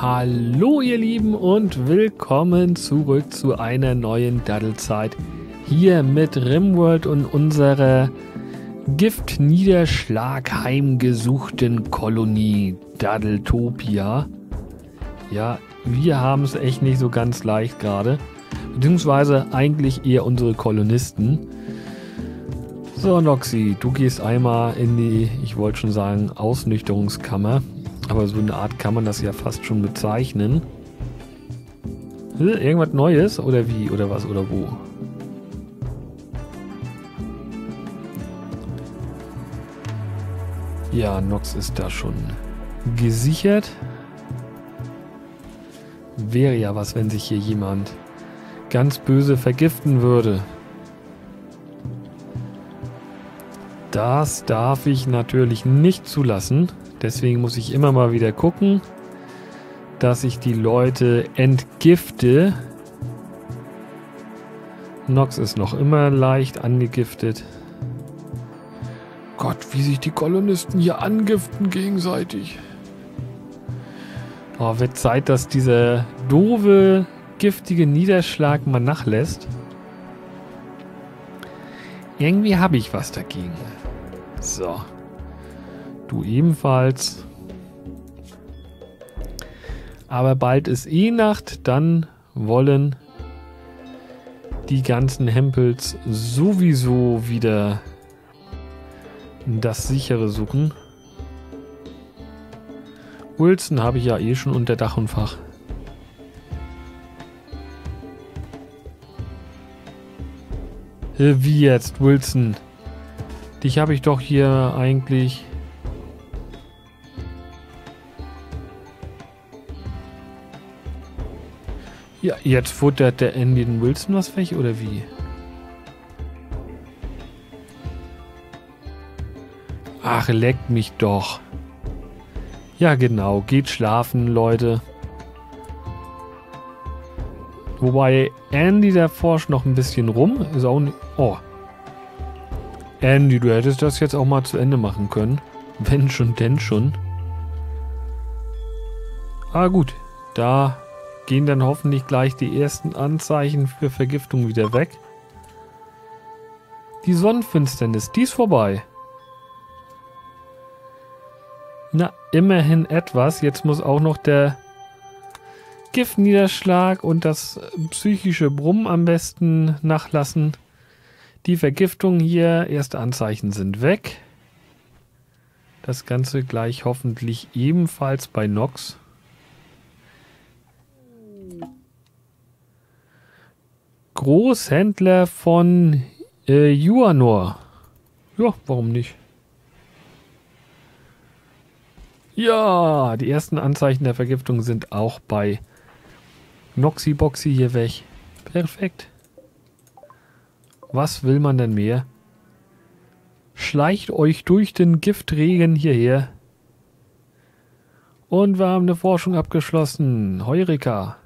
Hallo ihr Lieben und willkommen zurück zu einer neuen Daddelzeit hier mit RimWorld und unserer Giftniederschlag heimgesuchten Kolonie Daddletopia. Ja, wir haben es echt nicht so ganz leicht gerade, beziehungsweise eigentlich eher unsere Kolonisten. So, Noxy, du gehst einmal in die, ich wollte schon sagen, Ausnüchterungskammer. Aber so eine Art kann man das ja fast schon bezeichnen. Irgendwas Neues? Oder wie? Oder was? Oder wo? Ja, Nox ist da schon gesichert. Wäre ja was, wenn sich hier jemand ganz böse vergiften würde. Das darf ich natürlich nicht zulassen. Deswegen muss ich immer mal wieder gucken, dass ich die Leute entgifte. Nox ist noch immer leicht angegiftet. Gott, wie sich die Kolonisten hier angiften gegenseitig. Oh, wird Zeit, dass dieser doofe, giftige Niederschlag mal nachlässt. Irgendwie habe ich was dagegen. So. Du ebenfalls. Aber bald ist eh Nacht, dann wollen die ganzen Hempels sowieso wieder das Sichere suchen. Wilson habe ich ja eh schon unter Dach und Fach. Wie jetzt, Wilson? Dich habe ich doch hier eigentlich... Ja, jetzt futtert der Andy den Wilson was weg, oder wie? Ach, leckt mich doch. Ja, genau. Geht schlafen, Leute. Wobei, Andy, der forscht noch ein bisschen rum. Ist auch nicht... Oh. Andy, du hättest das jetzt auch mal zu Ende machen können. Wenn schon, denn schon. Ah, gut. Da... gehen dann hoffentlich gleich die ersten Anzeichen für Vergiftung wieder weg. Die Sonnenfinsternis, die ist vorbei. Na, immerhin etwas. Jetzt muss auch noch der Giftniederschlag und das psychische Brummen am besten nachlassen. Die Vergiftung hier, erste Anzeichen sind weg. Das Ganze gleich hoffentlich ebenfalls bei Nox. Großhändler von Juanor. Ja, warum nicht? Ja, die ersten Anzeichen der Vergiftung sind auch bei Noxyboxy hier weg. Perfekt. Was will man denn mehr? Schleicht euch durch den Giftregen hierher. Und wir haben eine Forschung abgeschlossen. Heureka.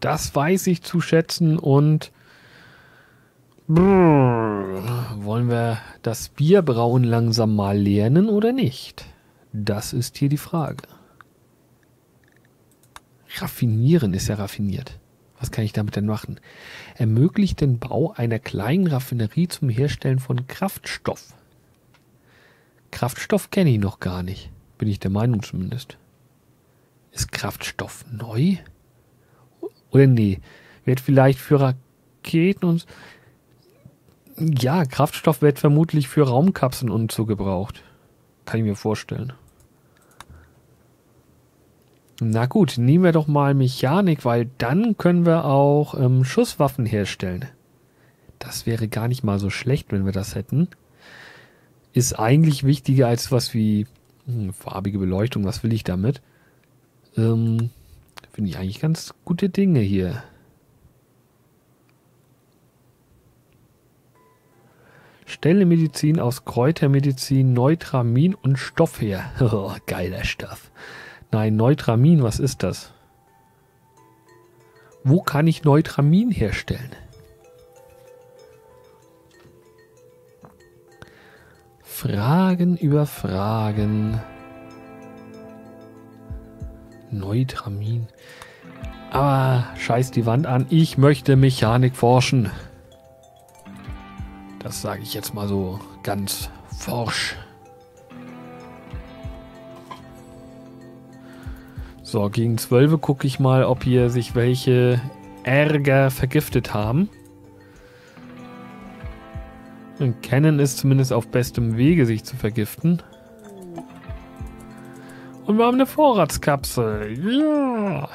Das weiß ich zu schätzen und wollen wir das Bierbrauen langsam mal lernen oder nicht? Das ist hier die Frage. Raffinieren ist ja raffiniert. Was kann ich damit denn machen? Ermöglicht den Bau einer kleinen Raffinerie zum Herstellen von Kraftstoff. Kraftstoff kenne ich noch gar nicht. Bin ich der Meinung zumindest. Ist Kraftstoff neu? Oder nee, wird vielleicht für Raketen und... Ja, Kraftstoff wird vermutlich für Raumkapseln und so gebraucht. Kann ich mir vorstellen. Na gut, nehmen wir doch mal Mechanik, weil dann können wir auch Schusswaffen herstellen. Das wäre gar nicht mal so schlecht, wenn wir das hätten. Ist eigentlich wichtiger als was wie... farbige Beleuchtung, was will ich damit? Finde ich eigentlich ganz gute Dinge hier. Stelle Medizin aus Kräutermedizin, Neutramin und Stoff her. Oh, geiler Stoff. Nein, Neutramin, was ist das? Wo kann ich Neutramin herstellen? Fragen über Fragen. Neutramin. Aber scheiß die Wand an. Ich möchte Mechanik forschen. Das sage ich jetzt mal so ganz forsch. So, gegen 12 gucke ich mal, ob hier sich welche Ärger vergiftet haben. Und Cannon ist zumindest auf bestem Wege, sich zu vergiften. Und wir haben eine Vorratskapsel. Ja.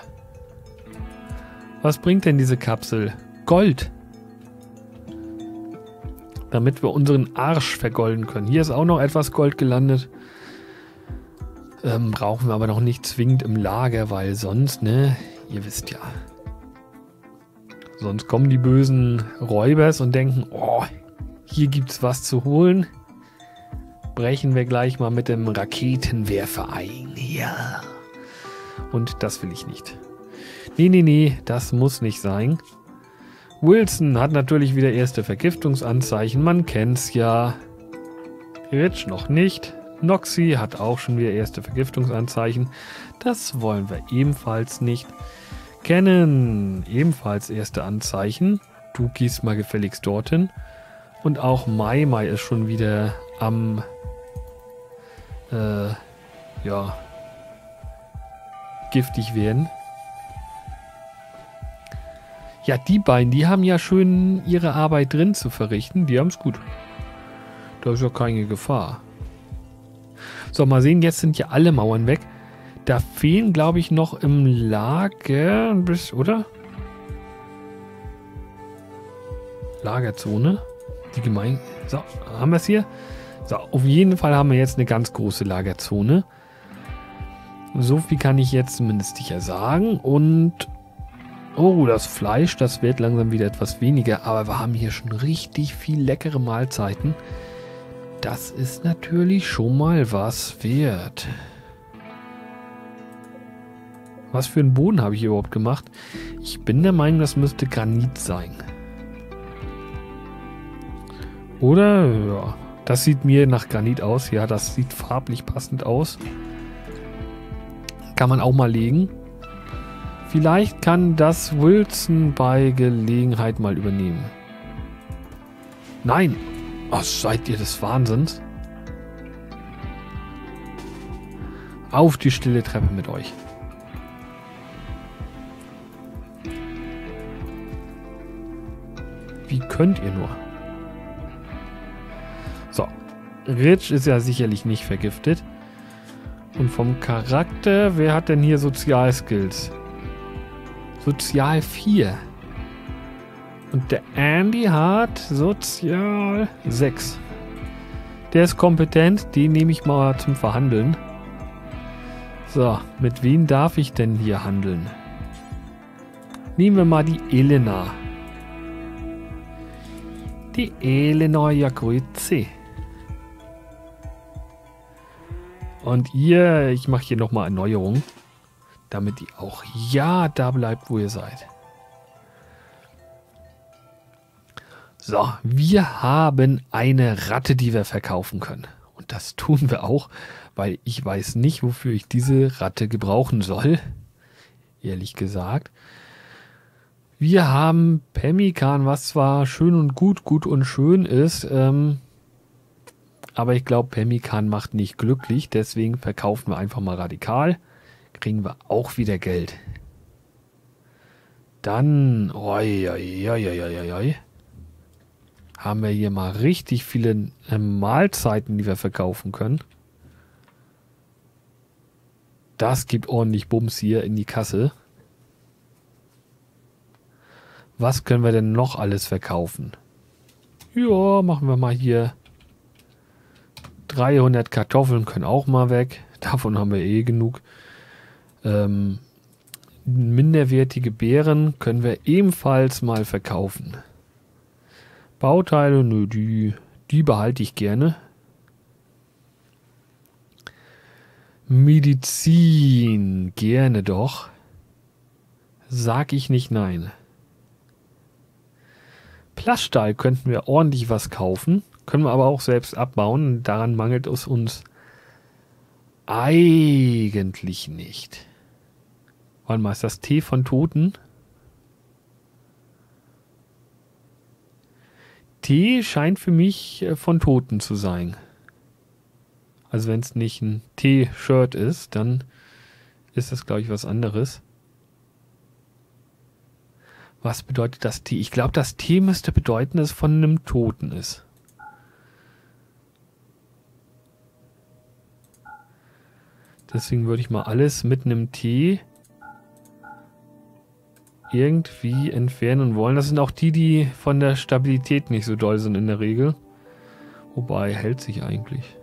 Was bringt denn diese Kapsel? Gold. Damit wir unseren Arsch vergolden können. Hier ist auch noch etwas Gold gelandet. Brauchen wir aber noch nicht zwingend im Lager, weil sonst, ne, ihr wisst ja. Sonst kommen die bösen Räubers und denken, oh, hier gibt's was zu holen. Brechen wir gleich mal mit dem Raketenwerfer ein. Ja. Und das will ich nicht. Nee, nee, nee, das muss nicht sein. Wilson hat natürlich wieder erste Vergiftungsanzeichen. Man kennt's ja. Rich noch nicht. Noxy hat auch schon wieder erste Vergiftungsanzeichen. Das wollen wir ebenfalls nicht. Cannon ebenfalls erste Anzeichen. Du gehst mal gefälligst dorthin. Und auch Mai Mai ist schon wieder am ja, giftig werden. Ja, die beiden, die haben ja schön ihre Arbeit drin zu verrichten. Die haben es gut. Da ist ja keine Gefahr. So, mal sehen, jetzt sind ja alle Mauern weg. Da fehlen, glaube ich, noch im Lager ein bisschen, oder? Lagerzone. Die Gemeinde. So, haben wir es hier? So, auf jeden Fall haben wir jetzt eine ganz große Lagerzone. So viel kann ich jetzt zumindest sicher sagen. Und oh, das Fleisch, das wird langsam wieder etwas weniger. Aber wir haben hier schon richtig viel leckere Mahlzeiten. Das ist natürlich schon mal was wert. Was für einen Boden habe ich hier überhaupt gemacht? Ich bin der Meinung, das müsste Granit sein. Oder? Ja. Das sieht mir nach Granit aus. Ja, das sieht farblich passend aus. Kann man auch mal legen. Vielleicht kann das Wilson bei Gelegenheit mal übernehmen. Nein! Oh, seid ihr des Wahnsinns? Auf die stille Treppe mit euch. Wie könnt ihr nur? So, Rich ist ja sicherlich nicht vergiftet. Und vom Charakter, wer hat denn hier Sozialskills? Sozial 4. Und der Andy hat Sozial 6. Der ist kompetent, den nehme ich mal zum Verhandeln. So, mit wem darf ich denn hier handeln? Nehmen wir mal die Elena. Die Elena, ja, grüezi. Und ihr, ich mache hier nochmal Erneuerung, damit ihr auch ja da bleibt, wo ihr seid. So, wir haben eine Ratte, die wir verkaufen können. Und das tun wir auch, weil ich weiß nicht, wofür ich diese Ratte gebrauchen soll. Ehrlich gesagt. Wir haben Pemmikan, was zwar schön und gut und schön ist, aber ich glaube, Pemmikan macht nicht glücklich, deswegen verkaufen wir einfach mal radikal. Kriegen wir auch wieder Geld. Dann haben wir hier mal richtig viele Mahlzeiten, die wir verkaufen können. Das gibt ordentlich Bums hier in die Kasse. Was können wir denn noch alles verkaufen? Ja, machen wir mal hier. 300 Kartoffeln können auch mal weg. Davon haben wir eh genug. Minderwertige Beeren können wir ebenfalls mal verkaufen. Bauteile, nö, die behalte ich gerne. Medizin, gerne doch. Sag ich nicht nein. Plaststahl könnten wir ordentlich was kaufen, können wir aber auch selbst abbauen, daran mangelt es uns eigentlich nicht. Warte mal, ist das Tee von Toten? Tee scheint für mich von Toten zu sein. Also wenn es nicht ein T-Shirt ist, dann ist das, glaube ich, was anderes. Was bedeutet das T? Ich glaube, das T müsste bedeuten, dass es von einem Toten ist. Deswegen würde ich mal alles mit einem T irgendwie entfernen wollen. Das sind auch die, die von der Stabilität nicht so doll sind in der Regel. Wobei, hält sich eigentlich.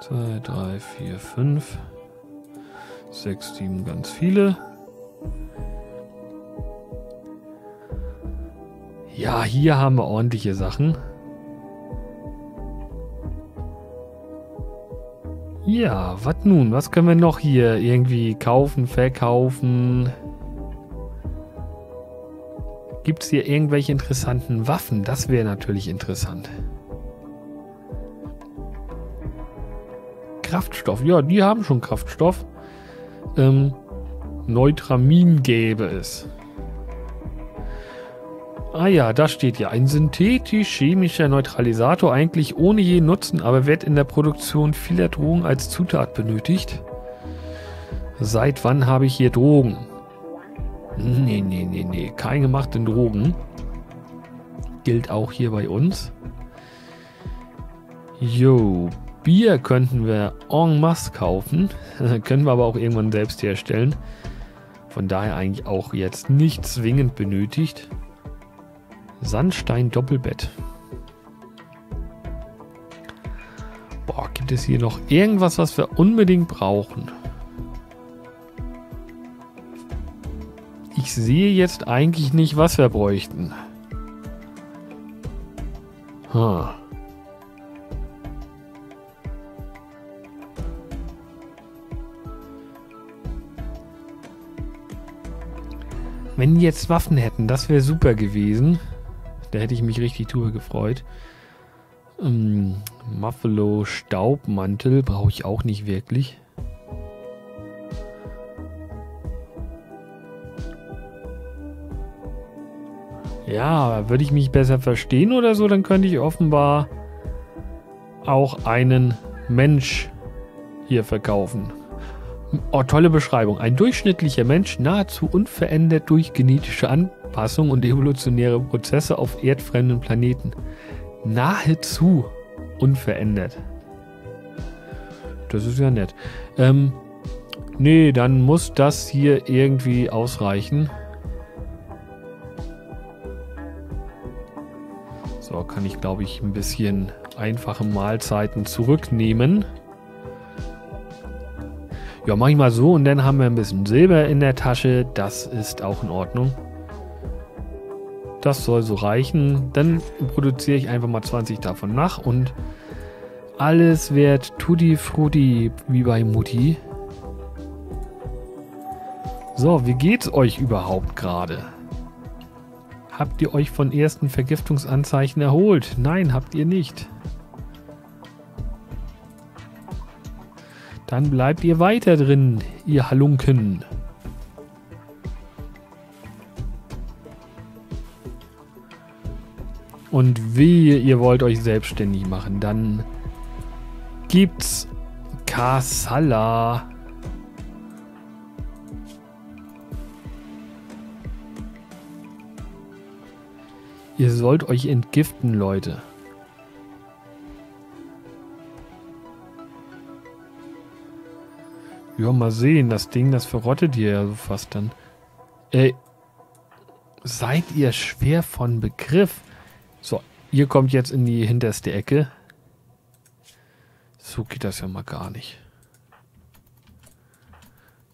2, 3, 4, 5, 6, 7, ganz viele. Ja, hier haben wir ordentliche Sachen. Ja, was nun? Was können wir noch hier irgendwie kaufen, verkaufen? Gibt es hier irgendwelche interessanten Waffen? Das wäre natürlich interessant. Kraftstoff. Ja, die haben schon Kraftstoff. Neutramin gäbe es. Ah ja, da steht ja ein synthetisch-chemischer Neutralisator, eigentlich ohne jeden Nutzen, aber wird in der Produktion vieler Drogen als Zutat benötigt. Seit wann habe ich hier Drogen? Nee, nee, nee, nee, keine gemachten Drogen. Gilt auch hier bei uns. Jo, Bier könnten wir en masse kaufen, können wir aber auch irgendwann selbst herstellen. Von daher eigentlich auch jetzt nicht zwingend benötigt. Sandstein-Doppelbett. Boah, gibt es hier noch irgendwas, was wir unbedingt brauchen? Ich sehe jetzt eigentlich nicht, was wir bräuchten. Hm. Wenn die jetzt Waffen hätten, das wäre super gewesen. Da hätte ich mich richtig drüber gefreut. Muffalo Staubmantel brauche ich auch nicht wirklich. Ja, würde ich mich besser verstehen oder so, dann könnte ich offenbar auch einen Mensch hier verkaufen. Oh, tolle Beschreibung. Ein durchschnittlicher Mensch, nahezu unverändert durch genetische Anpassung und evolutionäre Prozesse auf erdfremden Planeten. Nahezu unverändert. Das ist ja nett. Nee, dann muss das hier irgendwie ausreichen. So, kann ich, glaube ich, ein bisschen einfache Mahlzeiten zurücknehmen. Ja, mach ich mal so und dann haben wir ein bisschen Silber in der Tasche. Das ist auch in Ordnung. Das soll so reichen. Dann produziere ich einfach mal 20 davon nach und alles wird tutti frutti wie bei Mutti. So, wie geht's euch überhaupt gerade? Habt ihr euch von ersten Vergiftungsanzeichen erholt? Nein, habt ihr nicht. Dann bleibt ihr weiter drin, ihr Halunken. Und wehe, ihr wollt euch selbstständig machen, dann gibt's Kassala. Ihr sollt euch entgiften, Leute. Ja, mal sehen, das Ding, das verrottet ihr ja so fast dann. Ey, seid ihr schwer von Begriff? So, ihr kommt jetzt in die hinterste Ecke. So geht das ja mal gar nicht.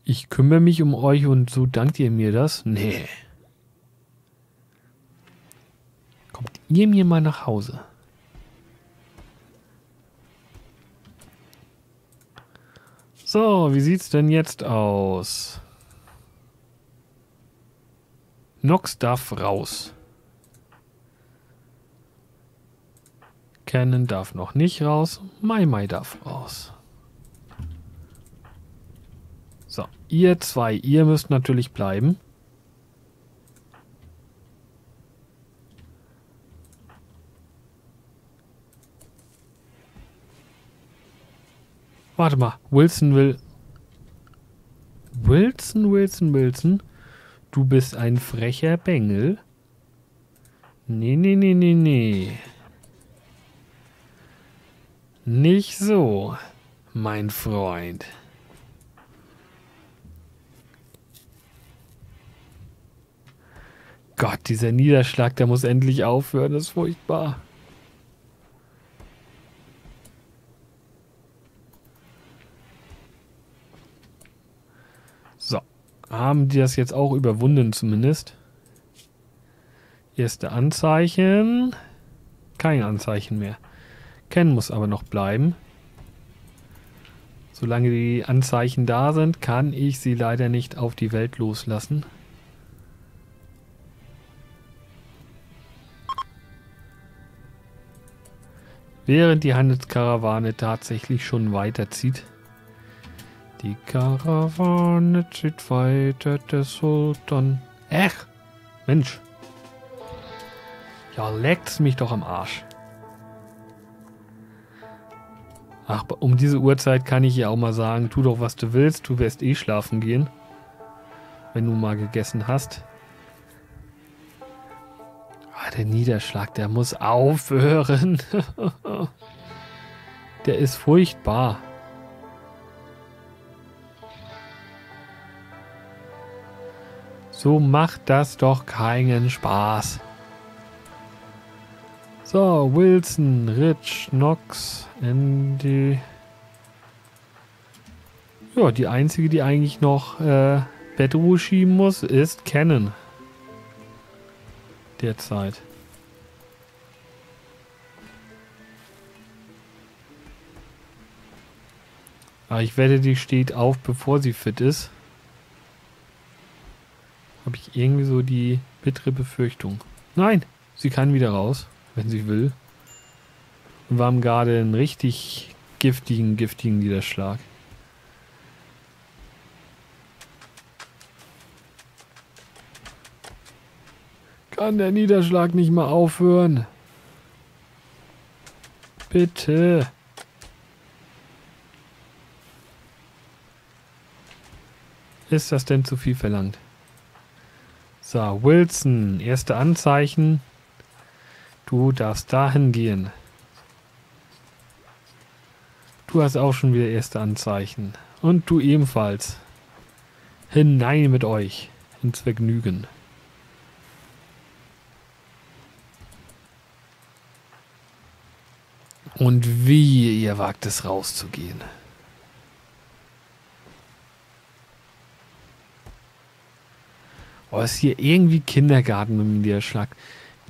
Ich kümmere mich um euch und so dankt ihr mir das? Nee. Kommt ihr mir mal nach Hause? So, wie sieht's denn jetzt aus? Nox darf raus. Kennen darf noch nicht raus. Mai Mai darf raus. So, ihr zwei, ihr müsst natürlich bleiben. Warte mal, Wilson will... Wilson. Du bist ein frecher Bengel. Nee. Nicht so, mein Freund. Gott, dieser Niederschlag, der muss endlich aufhören, das ist furchtbar. So, haben die das jetzt auch überwunden zumindest? Erste Anzeichen. Kein Anzeichen mehr. Ken muss aber noch bleiben. Solange die Anzeichen da sind, kann ich sie leider nicht auf die Welt loslassen. Während die Handelskarawane tatsächlich schon weiterzieht. Die Karawane zieht weiter, der Sultan. Ach, Mensch. Ja, leckt's mich doch am Arsch. Ach, um diese Uhrzeit kann ich ja auch mal sagen, tu doch, was du willst, du wirst eh schlafen gehen. Wenn du mal gegessen hast. Ah, der Niederschlag, der muss aufhören. Der ist furchtbar. So macht das doch keinen Spaß. So, Wilson, Rich, Knox, Andy. Ja, die einzige, die eigentlich noch Bettruhe schieben muss, ist Cannon. Derzeit. Aber ich wette, die steht auf, bevor sie fit ist. Habe ich irgendwie so die bittere Befürchtung. Nein, sie kann wieder raus. Wenn sie will. Und wir haben gerade einen richtig giftigen Niederschlag. Kann der Niederschlag nicht mal aufhören? Bitte. Ist das denn zu viel verlangt? So, Wilson, erste Anzeichen. Du darfst dahin gehen. Du hast auch schon wieder erste Anzeichen. Und du ebenfalls. Hinein mit euch. Ins Vergnügen. Und wie ihr wagt es rauszugehen. Oh, ist hier irgendwie Kindergarten mit dem Niederschlag.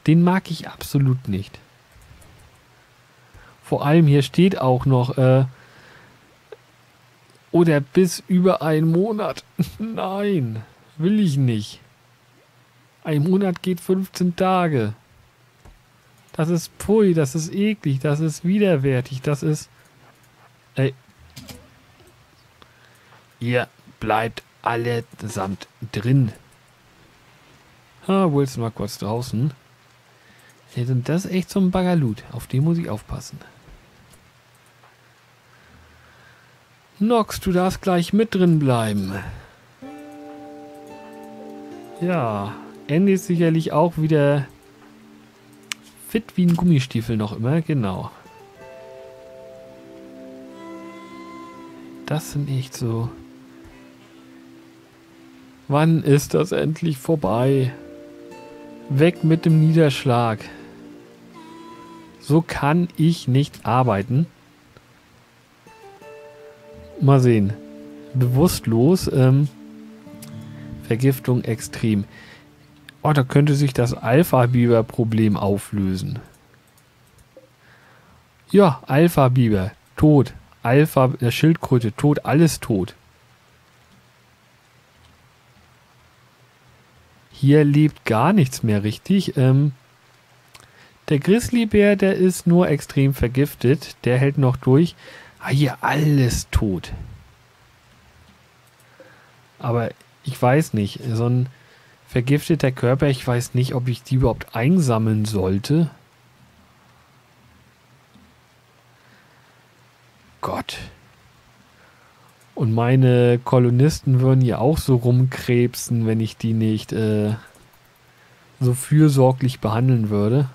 Den mag ich absolut nicht. Vor allem hier steht auch noch, oder bis über einen Monat. Nein, will ich nicht. Ein Monat geht 15 Tage. Das ist pfui, das ist eklig, das ist widerwärtig, das ist... Ey. Ihr bleibt allesamt drin. Ha, Wilson mal kurz draußen. Ja, denn das ist echt so ein Baggerlut. Auf den muss ich aufpassen. Nox, du darfst gleich mit drin bleiben. Ja, Andy ist sicherlich auch wieder fit wie ein Gummistiefel noch immer. Genau. Das sind echt so... Wann ist das endlich vorbei? Weg mit dem Niederschlag. So kann ich nicht arbeiten. Mal sehen. Bewusstlos. Vergiftung extrem. Oh, da könnte sich das Alpha-Biber-Problem auflösen. Ja, Alpha-Biber. Tot. Schildkröte. Tot. Alles tot. Hier lebt gar nichts mehr richtig. Der Grizzlybär, der ist nur extrem vergiftet. Der hält noch durch. Ah, hier alles tot. Aber ich weiß nicht, so ein vergifteter Körper, ich weiß nicht, ob ich die überhaupt einsammeln sollte. Gott. Und meine Kolonisten würden ja auch so rumkrebsen, wenn ich die nicht so fürsorglich behandeln würde.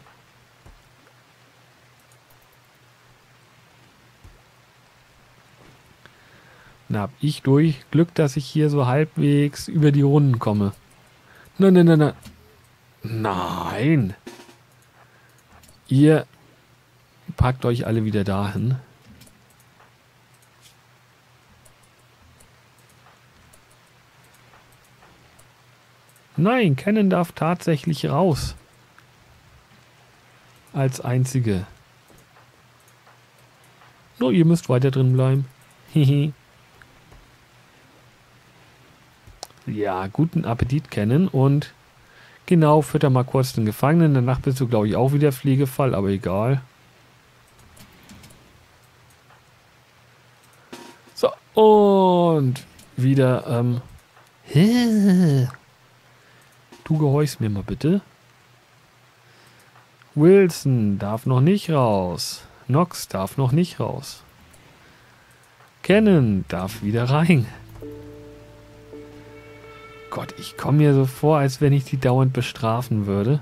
Na, hab ich durch Glück, dass ich hier so halbwegs über die Runden komme. Nein, nein, nein, nein. Nein. Ihr packt euch alle wieder dahin. Nein, Cannon darf tatsächlich raus. Als einzige. Nur ihr müsst weiter drin bleiben. Hehe. Ja, guten Appetit, Cannon. Und genau, fütter mal kurz den Gefangenen. Danach bist du, glaube ich, auch wieder Pflegefall, aber egal. So, und wieder, du gehorchst mir mal bitte. Wilson darf noch nicht raus. Nox darf noch nicht raus. Cannon darf wieder rein. Gott, ich komme mir so vor, als wenn ich die dauernd bestrafen würde.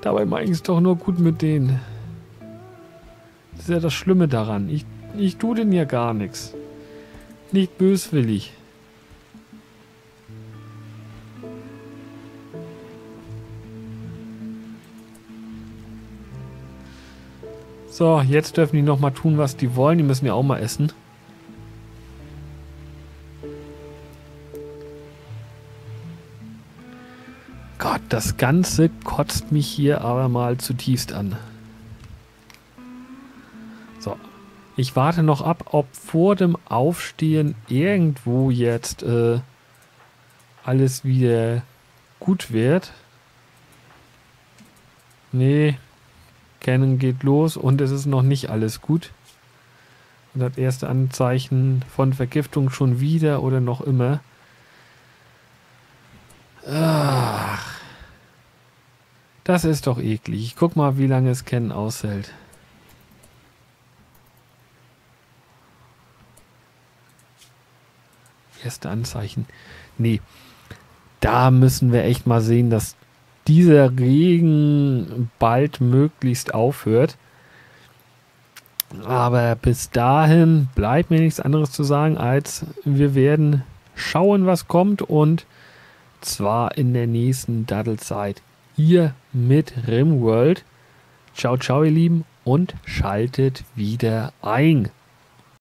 Dabei mache ich es doch nur gut mit denen. Das ist ja das Schlimme daran. Ich tue denen ja gar nichts. Nicht böswillig. So, jetzt dürfen die nochmal tun, was die wollen. Die müssen ja auch mal essen. Das Ganze kotzt mich hier aber mal zutiefst an. So, ich warte noch ab, ob vor dem Aufstehen irgendwo jetzt alles wieder gut wird. Nee, Cannon geht los und es ist noch nicht alles gut. Und das erste Anzeichen von Vergiftung schon wieder oder noch immer. Ach. Das ist doch eklig. Ich guck mal, wie lange es Cannon aushält. Erste Anzeichen. Nee, da müssen wir echt mal sehen, dass dieser Regen bald möglichst aufhört. Aber bis dahin bleibt mir nichts anderes zu sagen, als wir werden schauen, was kommt. Und zwar in der nächsten DaddelZeit. Hier mit RimWorld. Ciao, ciao, ihr Lieben, und schaltet wieder ein.